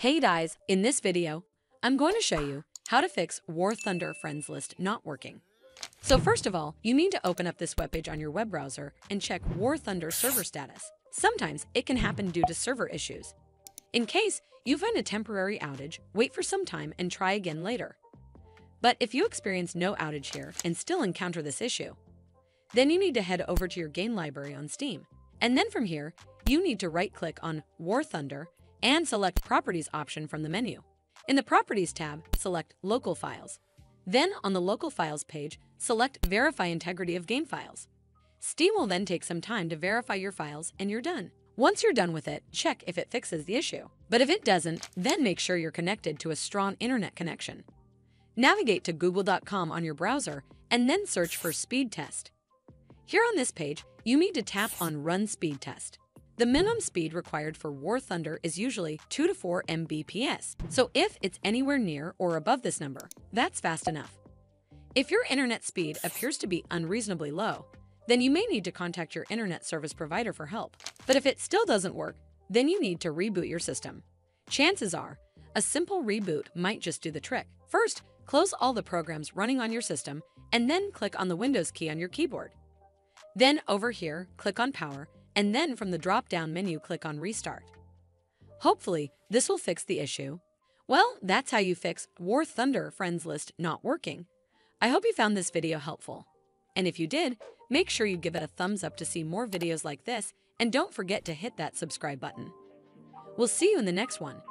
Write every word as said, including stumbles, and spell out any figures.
Hey guys, in this video, I'm going to show you how to fix War Thunder friends list not working. So first of all, you need to open up this webpage on your web browser and check War Thunder server status. Sometimes it can happen due to server issues. In case you find a temporary outage, wait for some time and try again later. But if you experience no outage here and still encounter this issue, then you need to head over to your game library on Steam. And then from here, you need to right-click on War Thunder and select Properties option from the menu. In the Properties tab, select Local Files. Then on the Local Files page, select Verify Integrity of Game Files. Steam will then take some time to verify your files and you're done. Once you're done with it, check if it fixes the issue. But if it doesn't, then make sure you're connected to a strong internet connection. Navigate to google dot com on your browser and then search for Speed Test. Here on this page, you need to tap on Run Speed Test. The minimum speed required for War Thunder is usually two to four megabits per second, so if it's anywhere near or above this number, that's fast enough. If your internet speed appears to be unreasonably low, then you may need to contact your internet service provider for help. But if it still doesn't work, then you need to reboot your system. Chances are, a simple reboot might just do the trick. First, close all the programs running on your system and then click on the Windows key on your keyboard. Then over here, click on Power, and then from the drop-down menu, click on Restart. Hopefully, this will fix the issue. Well, that's how you fix War Thunder friends list not working. I hope you found this video helpful. And if you did, make sure you give it a thumbs up to see more videos like this, and don't forget to hit that subscribe button. We'll see you in the next one.